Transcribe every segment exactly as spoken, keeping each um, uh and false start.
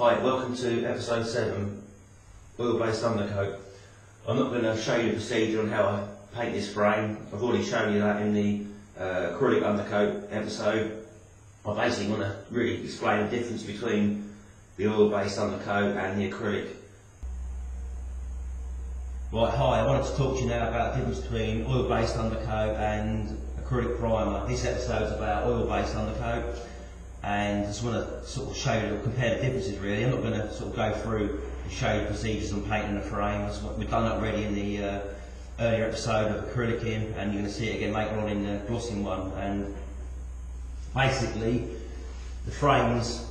Hi, welcome to episode seven, Wheelbase Thundercoat. I'm not going to show you the procedure on how I paint this frame. I've already shown you that in the uh, acrylic undercoat episode. I basically want to really explain the difference between the oil-based undercoat and the acrylic. Right, hi, I wanted to talk to you now about the difference between oil-based undercoat and acrylic primer. This episode's about oil-based undercoat. And I just want to sort of show you, compare the differences really. I'm not going to sort of go through and show you the procedures on painting the frame. That's what we've done that already in the uh, earlier episode of acrylic in, and you're going to see it again later on in the glossing one. And basically, the frames,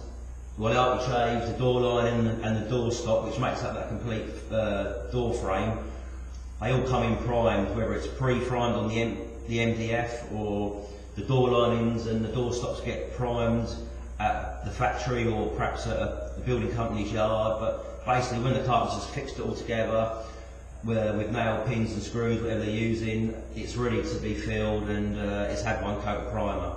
well, the architrave, the door lining, and the door stop, which makes up that complete uh, door frame, they all come in primed, whether it's pre-primed on the, M the M D F or the door linings and the door stops get primed at the factory or perhaps at a, a building company's yard. But basically, when the carpenter's fixed it all together with, with nail pins and screws, whatever they're using, it's ready to be filled and uh, it's had one coat of primer.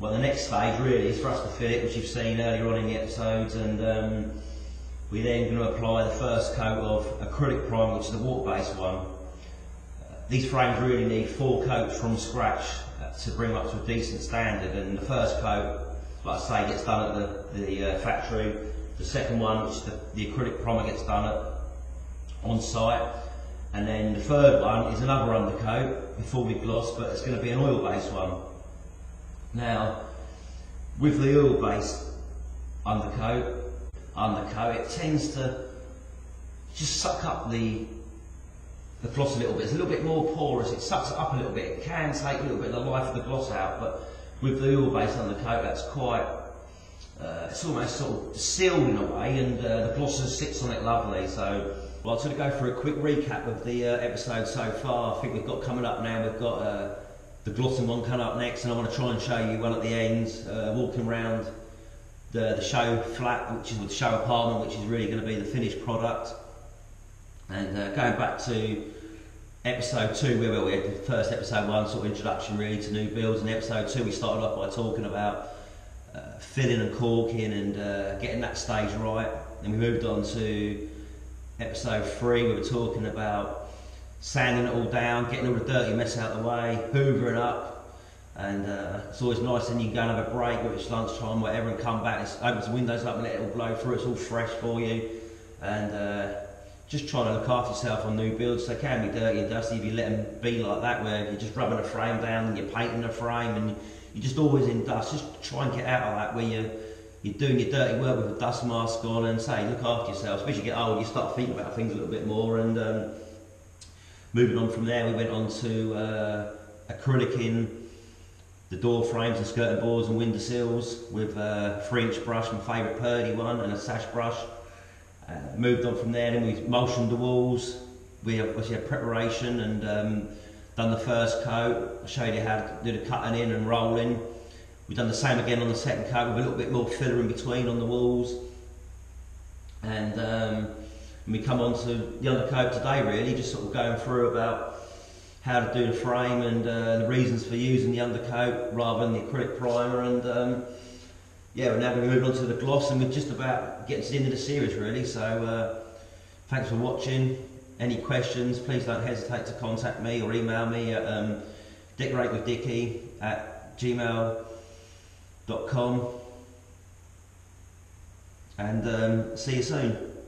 Well, the next stage really is for us to fill it, which you've seen earlier on in the episodes, and um, we're then going to apply the first coat of acrylic primer, which is the water-based one. These frames really need four coats from scratch to bring up to a decent standard, and the first coat, like I say, gets done at the, the uh, factory. The second one, which is the, the acrylic primer, gets done at, on site, and then the third one is another undercoat before we gloss, but it's going to be an oil-based one. Now, with the oil-based undercoat, undercoat, it tends to just suck up the the gloss a little bit. It's a little bit more porous, it sucks it up a little bit, it can take a little bit of the life of the gloss out, but with the oil-based undercoat that's quite, uh, it's almost sort of sealed in a way, and uh, the gloss sits on it lovely. So, well, I'm going to go for a quick recap of the uh, episode so far. I think we've got coming up now, we've got uh, the glossing one coming up next, and I want to try and show you one at the end, uh, walking around the, the show flat, which is the show apartment, which is really going to be the finished product. And uh, going back to episode two, where we were, we had the first episode one sort of introduction really to new builds, and episode two we started off by talking about uh, filling and corking and uh, getting that stage right. Then we moved on to episode three, we were talking about sanding it all down, getting all the dirty mess out of the way, hoovering up, and uh, it's always nice when you can go and have a break, whether it's lunchtime, whatever, and come back, it's open the windows up and let it all blow through, it's all fresh for you. And uh, just trying to look after yourself on new builds. They can be dirty and dusty if you let them be like that, where you're just rubbing a frame down and you're painting a frame and you're just always in dust. Just try and get out of that, where you're, you're doing your dirty work with a dust mask on, and say, look after yourself. Especially as you get old, you start thinking about things a little bit more. And um, moving on from there, we went on to uh, acrylic in the door frames and skirting boards and window sills with a three inch brush, my favourite Purdy one, and a sash brush. Uh, moved on from there, then we emulsioned the walls. We have obviously had preparation and um, done the first coat. I showed you how to do the cutting in and rolling. We've done the same again on the second coat with a little bit more filler in between on the walls. And um, we come on to the undercoat today really, just sort of going through about how to do the frame and uh, the reasons for using the undercoat rather than the acrylic primer. And um, yeah, we're now going to move on to the gloss, and we're just about getting to the end of the series really. So uh, thanks for watching. Any questions, please don't hesitate to contact me or email me at um, decoratewithdicky at gmail dot com, and um, see you soon.